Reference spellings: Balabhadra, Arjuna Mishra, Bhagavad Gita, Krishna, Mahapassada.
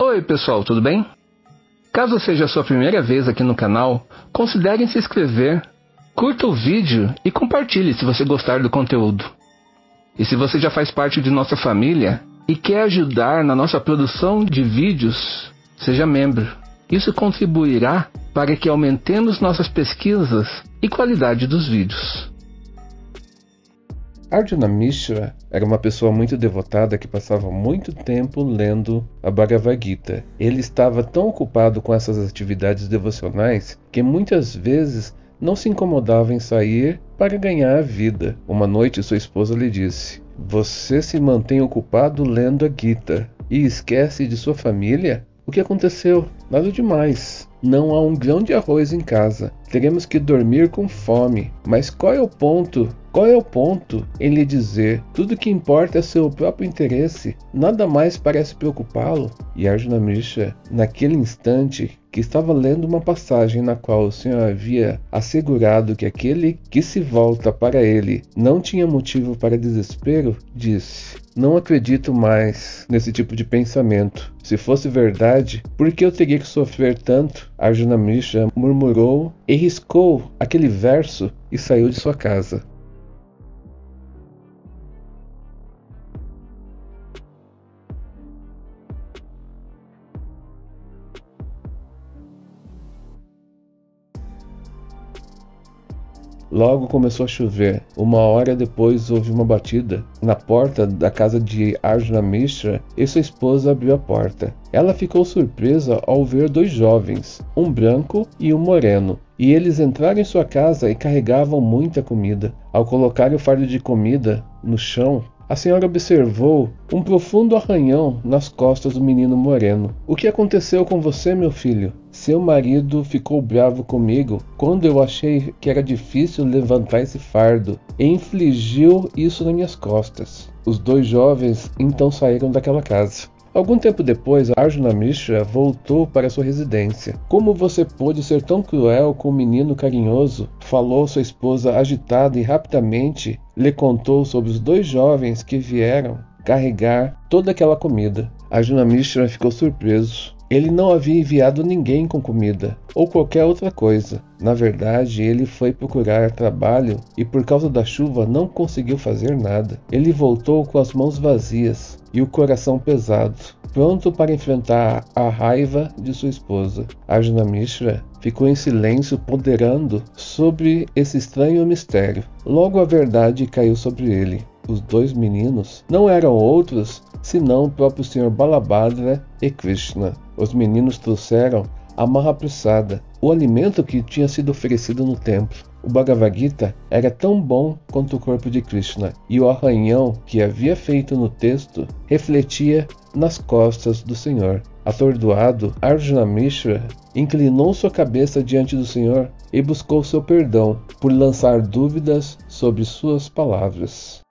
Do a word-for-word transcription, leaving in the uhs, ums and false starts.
Oi pessoal, tudo bem? Caso seja a sua primeira vez aqui no canal, considere se inscrever, curta o vídeo e compartilhe se você gostar do conteúdo. E se você já faz parte de nossa família e quer ajudar na nossa produção de vídeos, seja membro. Isso contribuirá para que aumentemos nossas pesquisas e qualidade dos vídeos. Arjuna Mishra era uma pessoa muito devotada que passava muito tempo lendo a Bhagavad Gita. Ele estava tão ocupado com essas atividades devocionais que muitas vezes não se incomodava em sair para ganhar a vida. Uma noite sua esposa lhe disse: "Você se mantém ocupado lendo a Gita e esquece de sua família? O que aconteceu? Nada demais. Não há um grão de arroz em casa. Teremos que dormir com fome. Mas qual é o ponto? Qual é o ponto em lhe dizer? Tudo que importa é seu próprio interesse. Nada mais parece preocupá-lo." E Arjuna Mishra, naquele instante, que estava lendo uma passagem na qual o Senhor havia assegurado que aquele que se volta para ele não tinha motivo para desespero, disse: "Não acredito mais nesse tipo de pensamento. Se fosse verdade, por que eu teria que sofrer tanto?" Arjuna Mishra murmurou e riscou aquele verso e saiu de sua casa. Logo começou a chover. Uma hora depois houve uma batida na porta da casa de Arjuna Mishra e sua esposa abriu a porta. Ela ficou surpresa ao ver dois jovens, um branco e um moreno, e eles entraram em sua casa e carregavam muita comida. Ao colocar o fardo de comida no chão, a senhora observou um profundo arranhão nas costas do menino moreno. "O que aconteceu com você, meu filho?" "Seu marido ficou bravo comigo quando eu achei que era difícil levantar esse fardo e infligiu isso nas minhas costas." Os dois jovens então saíram daquela casa. Algum tempo depois, Arjuna Mishra voltou para sua residência. "Como você pôde ser tão cruel com o menino carinhoso?" falou sua esposa agitada, e rapidamente lhe contou sobre os dois jovens que vieram carregar toda aquela comida. Arjuna Mishra ficou surpreso. Ele não havia enviado ninguém com comida ou qualquer outra coisa. Na verdade, ele foi procurar trabalho e por causa da chuva não conseguiu fazer nada. Ele voltou com as mãos vazias e o coração pesado, pronto para enfrentar a raiva de sua esposa. Arjuna Mishra ficou em silêncio, ponderando sobre esse estranho mistério. Logo a verdade caiu sobre ele. Os dois meninos não eram outros senão o próprio senhor Balabhadra e Krishna. Os meninos trouxeram a Mahapassada, o alimento que tinha sido oferecido no templo. O Bhagavad Gita era tão bom quanto o corpo de Krishna, e o arranhão que havia feito no texto refletia nas costas do Senhor. Atordoado, Arjuna Mishra inclinou sua cabeça diante do Senhor e buscou seu perdão por lançar dúvidas sobre suas palavras.